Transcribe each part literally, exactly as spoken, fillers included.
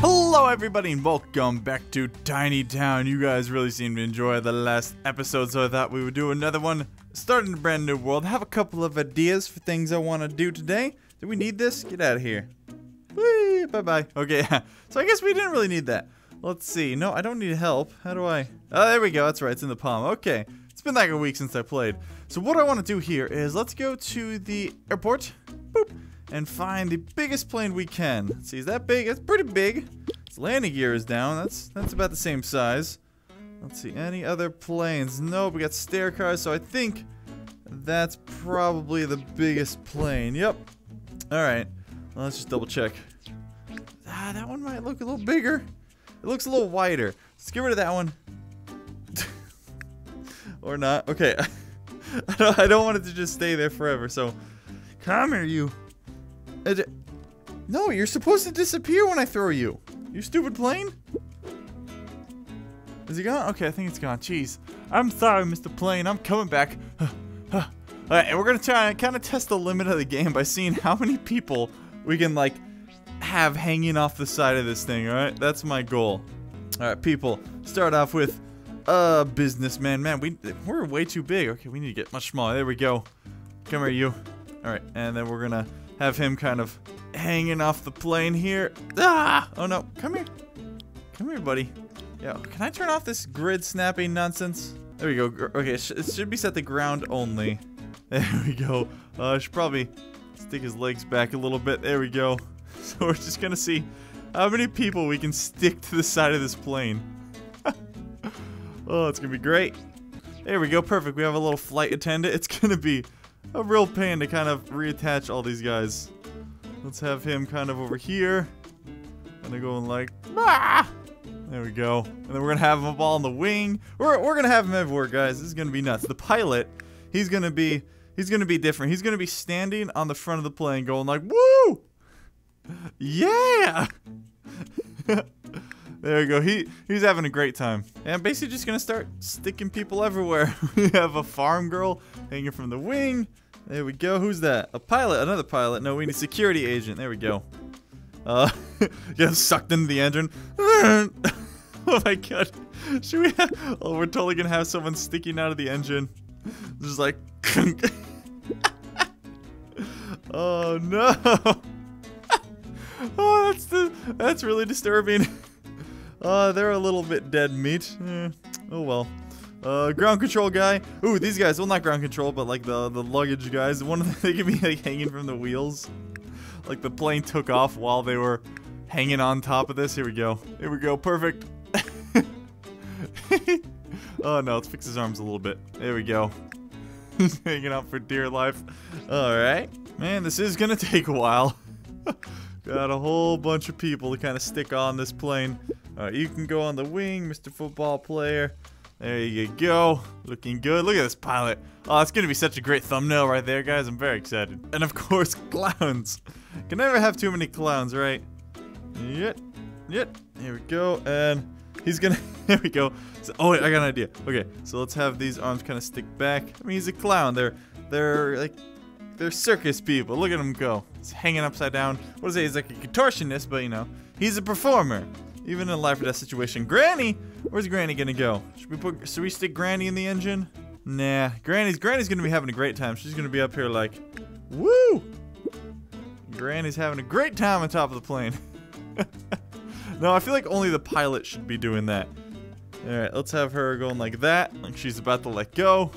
Hello everybody and welcome back to Tiny Town. You guys really seem to enjoy the last episode, so I thought we would do another one. Starting a brand new world. Have a couple of ideas for things I want to do today. Do we need this? Get out of here. Whee, bye bye. Okay, so I guess we didn't really need that. Let's see. No, I don't need help. How do I? Oh, there we go. That's right. It's in the palm. Okay. It's been like a week since I played. So what I want to do here is let's go to the airport. Boop. And find the biggest plane we can. Let's see, is that big? That's pretty big. Its landing gear is down. That's that's about the same size. Let's see, any other planes? Nope, we got stair cars, so I think that's probably the biggest plane. Yep. Alright. Well, let's just double check. Ah, that one might look a little bigger. It looks a little wider. Let's get rid of that one. Or not. Okay. I, don't, I don't want it to just stay there forever, so come here, you. No, you're supposed to disappear when I throw you. You stupid plane. Is he gone? Okay, I think it's gone. Jeez. I'm sorry, Mister Plane. I'm coming back. Alright, and we're going to try and kind of test the limit of the game by seeing how many people we can, like, have hanging off the side of this thing, alright? That's my goal. Alright, people. Start off with a uh, businessman. Man, we, we're way too big. Okay, we need to get much smaller. There we go. Come here, you. Alright, and then we're going to have him kind of hanging off the plane here. Ah! Oh no, come here. Come here, buddy. Yo, can I turn off this grid snapping nonsense? There we go. Okay, it, sh it should be set to ground only. There we go. Uh, I should probably stick his legs back a little bit. There we go. So we're just gonna see how many people we can stick to the side of this plane. Oh, it's gonna be great. There we go, perfect. We have a little flight attendant. It's gonna be a real pain to kind of reattach all these guys. Let's have him kind of over here. Gonna go and like, ah! There we go. And then we're gonna have him all on the wing. We're we're gonna have him everywhere, guys. This is gonna be nuts. The pilot, he's gonna be he's gonna be different. He's gonna be standing on the front of the plane, going like, woo! Yeah! There we go. He he's having a great time. And I'm basically just gonna start sticking people everywhere. We have a farm girl hanging from the wing. There we go. Who's that? A pilot? Another pilot? No, we need a security agent. There we go. Uh, yeah, sucked into the engine. Oh my god. Should we? Have, oh, we're totally gonna have someone sticking out of the engine. Just like. Oh no. Oh, that's the, that's really disturbing. Uh, they're a little bit dead meat. Eh, oh well. Uh, ground control guy. Ooh, these guys. Well, not ground control, but like the the luggage guys. One of them, they could be like hanging from the wheels. Like the plane took off while they were hanging on top of this. Here we go. Here we go. Perfect. Oh no, let's fix his arms a little bit. There we go. He's hanging out for dear life. All right, man. This is gonna take a while. Got a whole bunch of people to kind of stick on this plane. Alright, you can go on the wing, Mister Football Player. There you go. Looking good. Look at this pilot. Oh, it's going to be such a great thumbnail right there, guys. I'm very excited. And of course, clowns. Can never have too many clowns, right? Yet. Yet. Here we go. And he's going to... There we go. So, oh, wait, I got an idea. Okay, so let's have these arms kind of stick back. I mean, he's a clown. They're, they're like... They're circus people. Look at him go. He's hanging upside down. What is it? He's like a contortionist, but you know. He's a performer. Even in a life or death situation. Granny! Where's Granny gonna go? Should we put should we stick Granny in the engine? Nah. Granny's Granny's gonna be having a great time. She's gonna be up here like, woo! Granny's having a great time on top of the plane. No, I feel like only the pilot should be doing that. Alright, let's have her going like that. Like she's about to let go.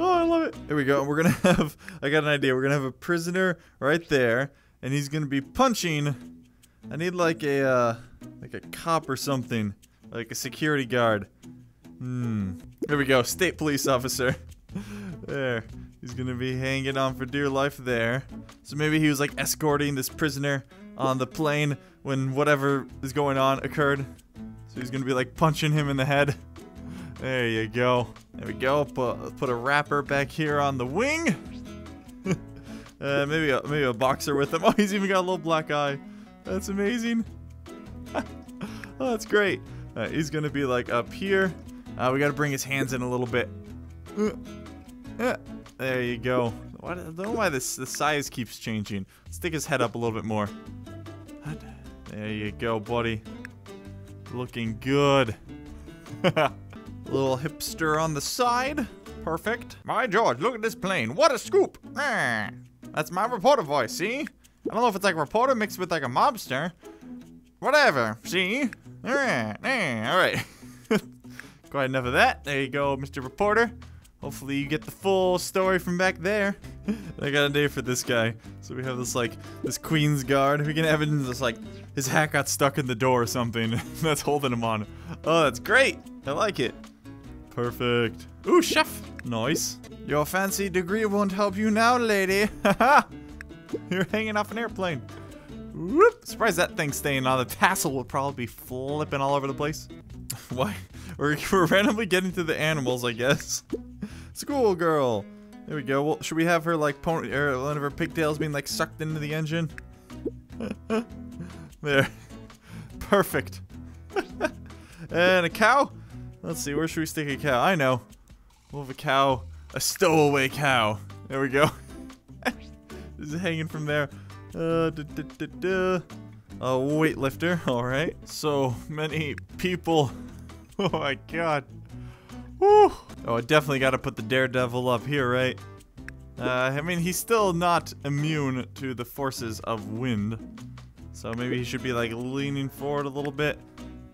Oh, I love it. Here we go. We're gonna have I got an idea. We're gonna have a prisoner right there, and he's gonna be punching. I need like a, uh, like a cop or something, like a security guard. Hmm. There we go, state police officer. There. He's gonna be hanging on for dear life there. So maybe he was like escorting this prisoner on the plane when whatever is going on occurred. So he's gonna be like punching him in the head. There you go. There we go. Put, put a wrapper back here on the wing. uh, maybe a, maybe a boxer with him. Oh, he's even got a little black eye. That's amazing. Oh, that's great. Uh, he's gonna be like up here. Uh, we gotta bring his hands in a little bit. Uh, uh, there you go. Why, I don't know why this the size keeps changing. Let's stick his head up a little bit more. There you go, buddy. Looking good. Little hipster on the side. Perfect. My George, look at this plane. What a scoop. That's my reporter voice, see? I don't know if it's like a reporter mixed with like a mobster. Whatever, see? All right. Quite enough of that. There you go, Mister Reporter. Hopefully you get the full story from back there. I got a name for this guy. So we have this like, this Queen's Guard. We can have it in this like, his hat got stuck in the door or something. That's holding him on. Oh, that's great. I like it. Perfect. Ooh, chef. Nice. Your fancy degree won't help you now, lady. Haha. You're hanging off an airplane. Whoop. Surprised that thing's staying on. The tassel will probably be flipping all over the place. Why? We're, we're randomly getting to the animals, I guess. Schoolgirl. There we go. Well, should we have her like pony or one of her pigtails being like sucked into the engine? There. Perfect. And a cow? Let's see, where should we stick a cow? I know. We'll have a cow. A stowaway cow. There we go. This is hanging from there. Uh, da, da, da, da. A weightlifter. Alright. So many people. Oh my god. Woo. Oh, I definitely gotta put the daredevil up here, right? Uh, I mean, he's still not immune to the forces of wind. So maybe he should be like leaning forward a little bit.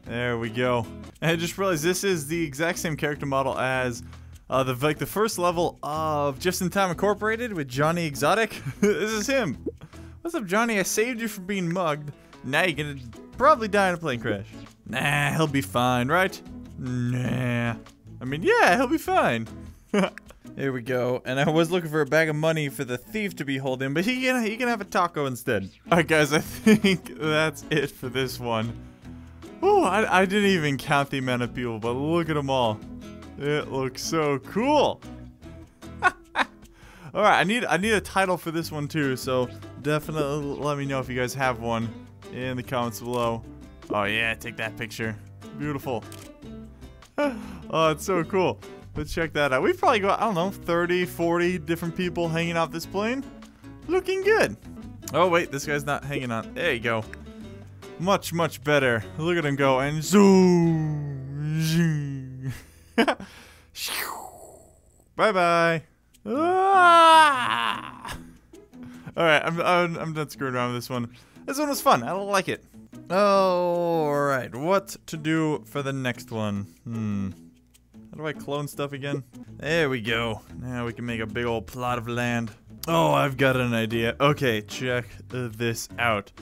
There we go. And I just realized this is the exact same character model as uh, the like the first level of Just in Time Incorporated with Johnny Exotic. This is him. What's up, Johnny? I saved you from being mugged. Now you're gonna probably die in a plane crash. Nah, he'll be fine, right? Nah. I mean, yeah, he'll be fine. There we go. And I was looking for a bag of money for the thief to be holding, but he can, he can have a taco instead. All right, guys, I think that's it for this one. Oh, I, I didn't even count the amount of people, but look at them all. It looks so cool. All right, I need I need a title for this one too, so definitely let me know if you guys have one in the comments below. Oh yeah, take that picture. Beautiful. Oh, it's so cool. Let's check that out. We've probably got, I don't know, thirty, forty different people hanging off this plane. Looking good. Oh, wait, this guy's not hanging on. There you go. Much, much better. Look at him go and zoom. zoom. Bye-bye. Ah! All right, I'm, I'm, I'm done screwing around with this one. This one was fun. I like it. All right, what to do for the next one? Hmm. How do I clone stuff again? There we go. Now we can make a big old plot of land. Oh, I've got an idea. Okay, check uh, this out.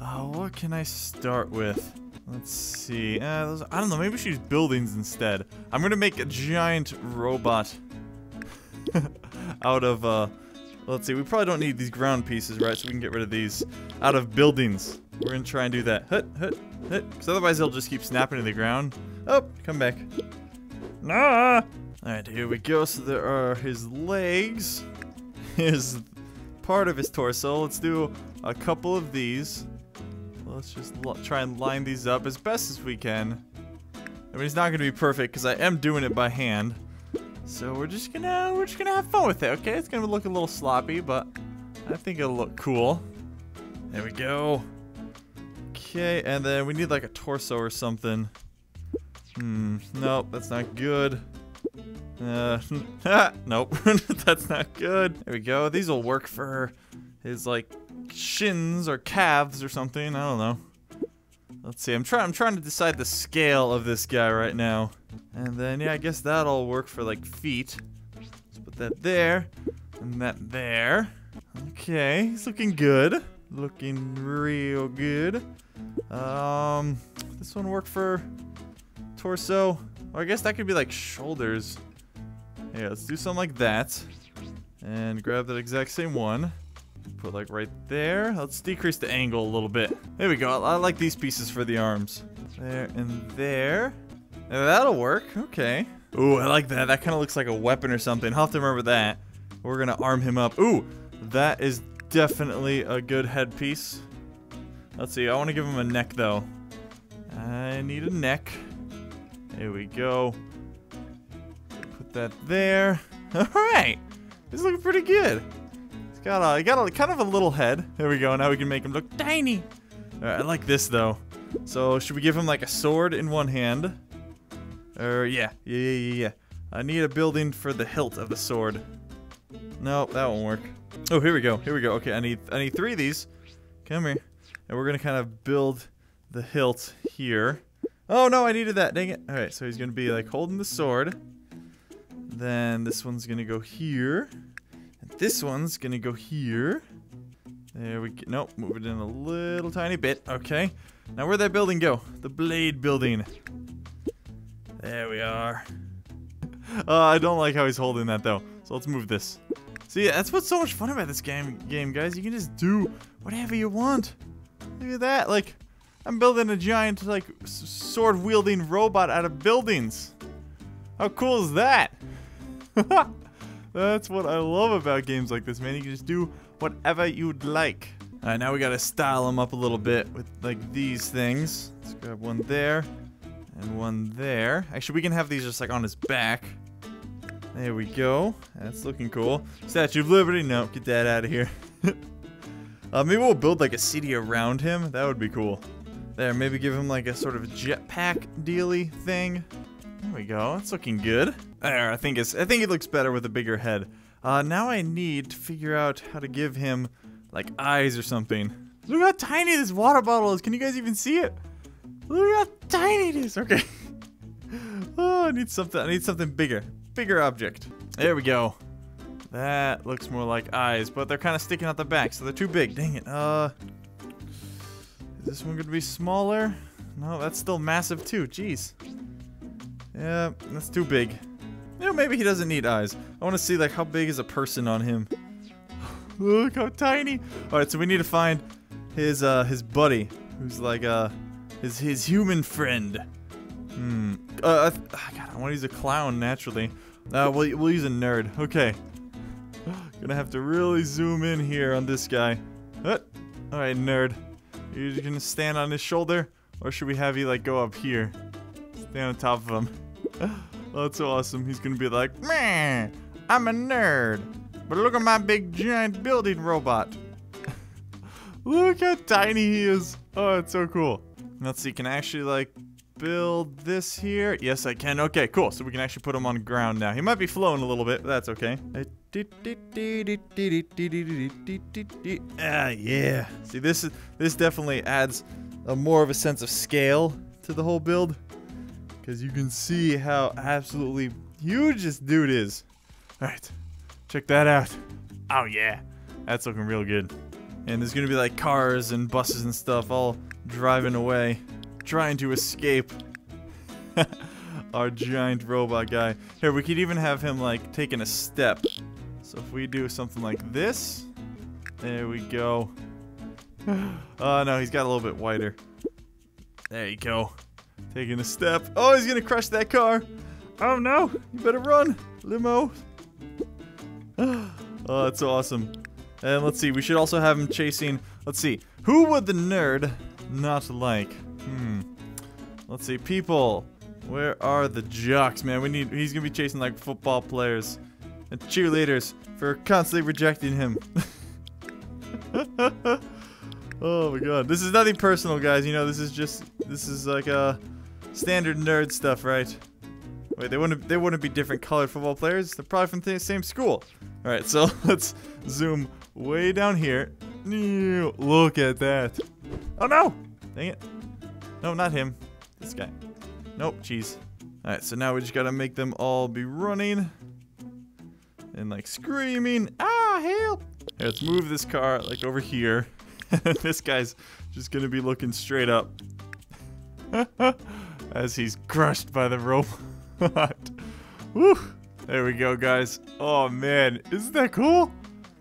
Uh, what can I start with? Let's see. Uh, those, I don't know, maybe we should use buildings instead. I'm gonna make a giant robot out of, uh, let's see, we probably don't need these ground pieces, right? So we can get rid of these out of buildings. We're gonna try and do that. Hut, hut, hut. Because otherwise they'll just keep snapping to the ground. Oh, come back. Nah! Alright, here we go. So there are his legs. His part of his torso. Let's do a couple of these. Let's just try and line these up as best as we can. I mean, it's not gonna be perfect because I am doing it by hand. So we're just gonna we're just gonna have fun with it, okay? It's gonna look a little sloppy, but I think it'll look cool. There we go. Okay, and then we need like a torso or something. Hmm, nope, that's not good. Uh, nope, that's not good. There we go, these will work for his like shins or calves or something, I don't know. Let's see, I'm, try I'm trying to decide the scale of this guy right now. And then, yeah, I guess that'll work for like feet. Let's put that there, and that there. Okay, he's looking good. Looking real good. Um, this one worked for torso. Or I guess that could be like shoulders. Yeah, let's do something like that. And grab that exact same one. Put like right there. Let's decrease the angle a little bit. There we go. I, I like these pieces for the arms. There and there. And that'll work. Okay. Ooh, I like that. That kind of looks like a weapon or something. I'll have to remember that. We're gonna arm him up. Ooh, that is definitely a good headpiece. Let's see, I want to give him a neck though. I need a neck. There we go. Put that there. Alright! This is looking pretty good. It's got a, got a kind of a little head. There we go, now we can make him look tiny. Uh, I like this though. So should we give him like a sword in one hand? Or yeah, yeah, yeah, yeah. I need a building for the hilt of the sword. No, that won't work. Oh, here we go. Here we go. Okay, I need I need three of these. Come here. And we're gonna kind of build the hilt here. Oh no, I needed that. Dang it. All right, so he's gonna be like holding the sword. Then this one's gonna go here. And this one's gonna go here. There we go. Nope, move it in a little tiny bit. Okay. Now where'd that building go? The blade building. There we are. Uh, I don't like how he's holding that though. So let's move this. See, that's what's so much fun about this game, game, guys. You can just do whatever you want. Look at that. Like, I'm building a giant, like, sword-wielding robot out of buildings. How cool is that? That's what I love about games like this, man. You can just do whatever you'd like. All right, now we gotta style them up a little bit with like these things. Let's grab one there and one there. Actually, we can have these just like on his back. There we go. That's looking cool. Statue of Liberty. No, get that out of here. uh, maybe we'll build like a city around him. That would be cool. There, maybe give him like a sort of jetpack dealy thing. There we go. It's looking good. There, I think it's. I think it looks better with a bigger head. Uh, now I need to figure out how to give him, like, eyes or something. Look how tiny this water bottle is. Can you guys even see it? Look how tiny it is. Okay. Oh, I need something. I need something bigger. Bigger object. There we go. That looks more like eyes, but they're kind of sticking out the back, so they're too big. Dang it. Uh, is this one going to be smaller? No, that's still massive too. Jeez. Yeah, that's too big. You know, maybe he doesn't need eyes. I want to see, like, how big is a person on him. Look how tiny. All right, so we need to find his uh, his buddy, who's like uh, his his human friend. Hmm. Uh, I, God, I want to use a clown naturally. Uh, we'll we'll use a nerd. Okay. Gonna have to really zoom in here on this guy. Uh, all right, nerd. Are you gonna stand on his shoulder, or should we have you like go up here, stand on top of him? Oh, that's so awesome. He's gonna be like, man, I'm a nerd, but look at my big giant building robot. Look how tiny he is. Oh, it's so cool. Let's see, can I actually like build this here? Yes, I can. Okay, cool. So we can actually put him on ground now. He might be flowing a little bit, but that's okay. Ah, yeah. See, this is this definitely adds a more of a sense of scale to the whole build. Because you can see how absolutely huge this dude is. Alright, check that out. Oh yeah, that's looking real good. And there's gonna be like cars and buses and stuff all driving away, trying to escape our giant robot guy. Here, we could even have him like taking a step. So if we do something like this, there we go. Oh no, he's got a little bit wider. There you go. Taking a step. Oh, he's gonna crush that car. Oh no, you better run, limo. Oh, that's awesome. And let's see, we should also have him chasing. Let's see, who would the nerd not like? Hmm. Let's see, people. Where are the jocks, man? We need. He's gonna be chasing like football players and cheerleaders for constantly rejecting him. Oh my God. This is nothing personal, guys. You know, this is just this is like a standard nerd stuff, right? Wait, they wouldn't they wouldn't be different colored football players. They're probably from the same school. All right, so let's zoom way down here. Look at that. Oh no! Dang it. No, not him. This guy. Nope, jeez. All right, so now we just got to make them all be running and like screaming, "Ah, help!" Here, let's move this car like over here. This guy's just gonna be looking straight up as he's crushed by the robot. Woo! There we go, guys. Oh man, isn't that cool?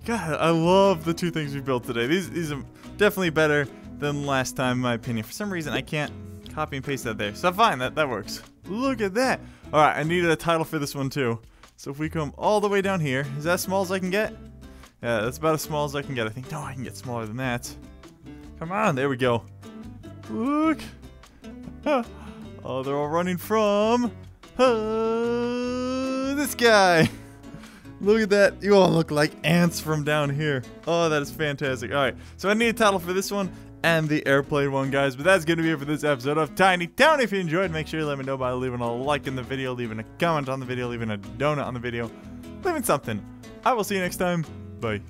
God, I love the two things we built today. These these are definitely better than last time, in my opinion. For some reason, I can't copy and paste that there. So fine, that that works. Look at that. All right, I needed a title for this one too. So if we come all the way down here, is that as small as I can get? Yeah, that's about as small as I can get. I think, no, I can get smaller than that. Come on, there we go. Look. Oh, they're all running from uh, this guy. Look at that. You all look like ants from down here. Oh, that is fantastic. All right, so I need a title for this one, and the airplane one, guys. But that's gonna be it for this episode of Tiny Town. If you enjoyed, make sure you let me know by leaving a like in the video, leaving a comment on the video, leaving a donut on the video, leaving something. I will see you next time. Bye.